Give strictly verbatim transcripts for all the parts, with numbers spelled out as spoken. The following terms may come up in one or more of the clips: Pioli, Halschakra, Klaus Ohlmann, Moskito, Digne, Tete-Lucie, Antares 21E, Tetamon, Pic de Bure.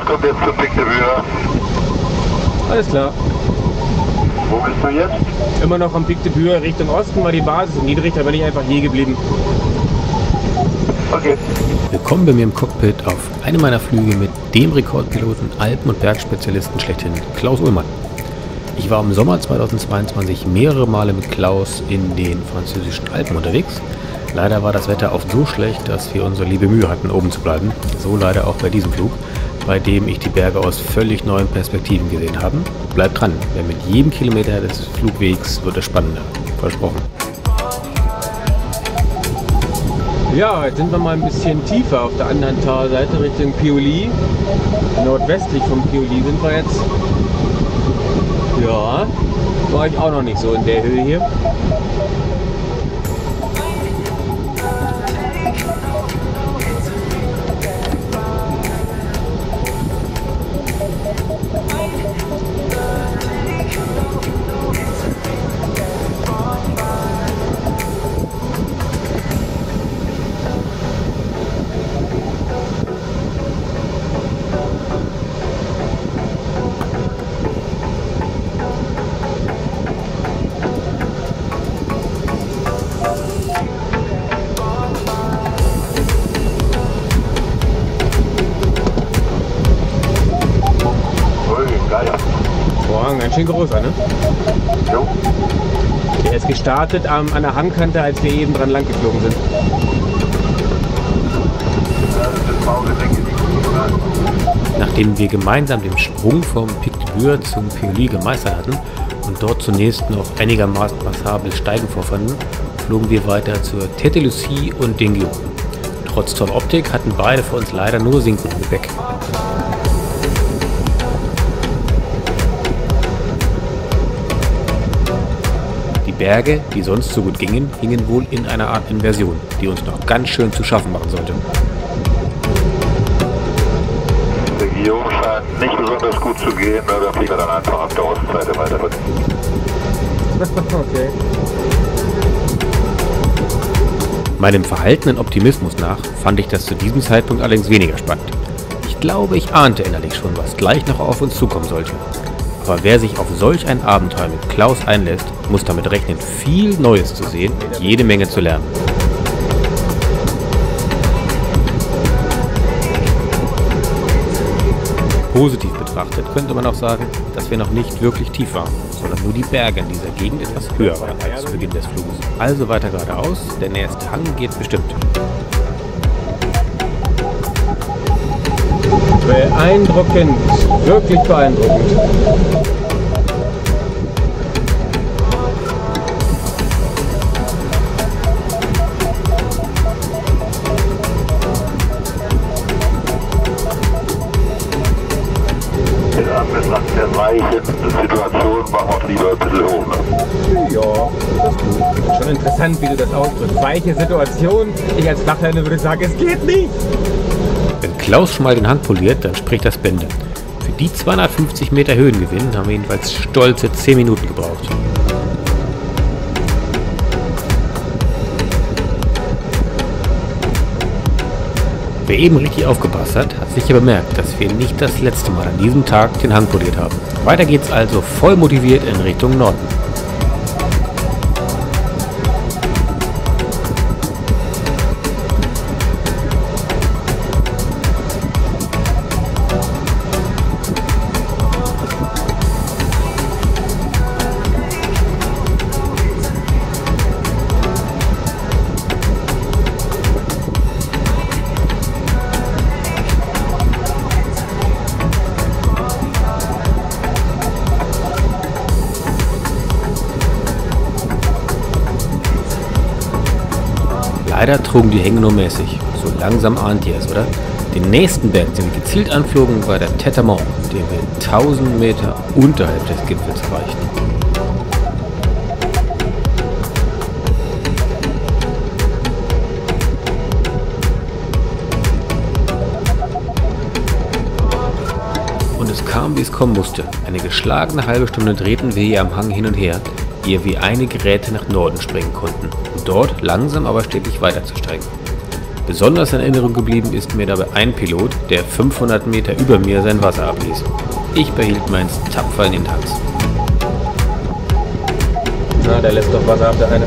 Klaus kommt jetzt zu Pic de Bure. Alles klar. Wo bist du jetzt? Immer noch am Pic de Bure Richtung Osten war die Basis und niedrig, da bin ich einfach hier geblieben. Okay. Willkommen bei mir im Cockpit auf einem meiner Flüge mit dem Rekordpiloten, Alpen- und Bergspezialisten schlechthin, Klaus Ohlmann. Ich war im Sommer zweitausendzweiundzwanzig mehrere Male mit Klaus in den französischen Alpen unterwegs. Leider war das Wetter oft so schlecht, dass wir unsere liebe Mühe hatten, oben zu bleiben. So leider auch bei diesem Flug, bei dem ich die Berge aus völlig neuen Perspektiven gesehen habe. Bleibt dran, denn mit jedem Kilometer des Flugwegs wird es spannender. Versprochen. Ja, jetzt sind wir mal ein bisschen tiefer auf der anderen Talseite Richtung Pioli. Nordwestlich vom Pioli sind wir jetzt. Ja, war ich auch noch nicht so in der Höhe hier. Ganz schön groß, ne? Jo. Der ist gestartet ähm, an der Hangkante, als wir eben dran lang geflogen sind. Nachdem wir gemeinsam den Sprung vom Pic de Bure zum Pioli gemeistert hatten und dort zunächst noch einigermaßen passabel Steigen vorfanden, flogen wir weiter zur Tete-Lucie und Digne. Trotz toller Optik hatten beide vor uns leider nur Sinken im Gepäck. Berge, die sonst so gut gingen, hingen wohl in einer Art Inversion, die uns noch ganz schön zu schaffen machen sollte. Die Region scheint nicht besonders gut zu gehen, da fliegen wir dann einfach ab der Ostseite weiter. Okay. Meinem verhaltenen Optimismus nach fand ich das zu diesem Zeitpunkt allerdings weniger spannend. Ich glaube, ich ahnte innerlich schon, was gleich noch auf uns zukommen sollte. Aber wer sich auf solch ein Abenteuer mit Klaus einlässt, muss damit rechnen, viel Neues zu sehen und jede Menge zu lernen. Positiv betrachtet könnte man auch sagen, dass wir noch nicht wirklich tief waren, sondern nur die Berge in dieser Gegend etwas höher waren als zu Beginn des Fluges. Also weiter geradeaus, der nächste Hang geht bestimmt. Beeindruckend, wirklich beeindruckend. In Anbetracht der weichen Situation machen wir uns lieber ein bisschen hoch. Ja, das ist gut. Schon interessant, wie du das ausdrückst. Weiche Situation, ich als Flachländer würde sagen, es geht nicht. Wenn Klaus schon mal den Hang poliert, dann spricht das Bände. Für die zweihundertfünfzig Meter Höhengewinn haben wir jedenfalls stolze zehn Minuten gebraucht. Wer eben richtig aufgepasst hat, hat sicher bemerkt, dass wir nicht das letzte Mal an diesem Tag den Hang poliert haben. Weiter geht's also voll motiviert in Richtung Norden. Leider trugen die Hänge nur mäßig. So langsam ahnt ihr es, oder? Den nächsten Berg, den wir gezielt anflogen, war der Tetamon, den wir tausend Meter unterhalb des Gipfels erreichten. Und es kam, wie es kommen musste. Eine geschlagene halbe Stunde drehten wir hier am Hang hin und her, ehe wir einige Geräte nach Norden springen konnten. Dort langsam aber stetig weiter zu steigen. Besonders in Erinnerung geblieben ist mir dabei ein Pilot, der fünfhundert Meter über mir sein Wasser abließ. Ich behielt meins tapfer in den Tanks. Na, der lässt doch Wasser ab, der eine.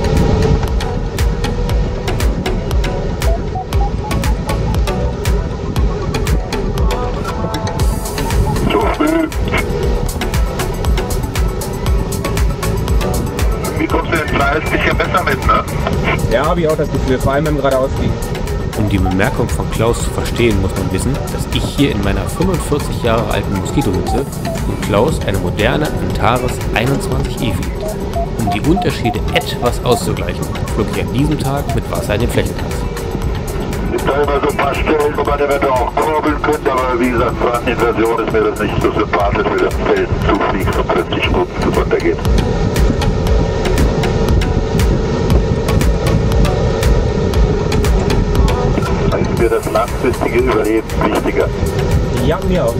Ja, habe ich auch das Gefühl, vor allem im Geradeausliegen. Um die Bemerkung von Klaus zu verstehen, muss man wissen, dass ich hier in meiner fünfundvierzig Jahre alten Moskito sitze und Klaus eine moderne Antares einundzwanzig E fliegt. Um die Unterschiede etwas auszugleichen, flog ich an diesem Tag mit Wasser in den Flächentanz. Es gibt da immer so ein paar Stellen, wo man eventuell auch kurbeln könnte, aber wie gesagt, vor allem in Version ist mir das nicht so sympathisch, wie das Feld zufliegt und plötzlich kurz runtergeht. Für das langfristige Überleben wichtiger. Ja, mir auch.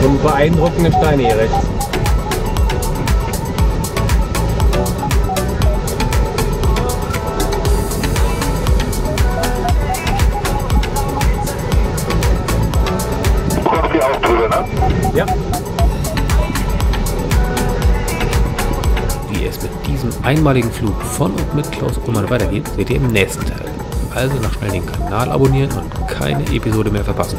Schon beeindruckende Steine hier rechts. Du kommst hier auch drüber, ne? Ja. Mit diesem einmaligen Flug von und mit Klaus Ohlmann weitergeht, seht ihr im nächsten Teil. Also noch schnell den Kanal abonnieren und keine Episode mehr verpassen.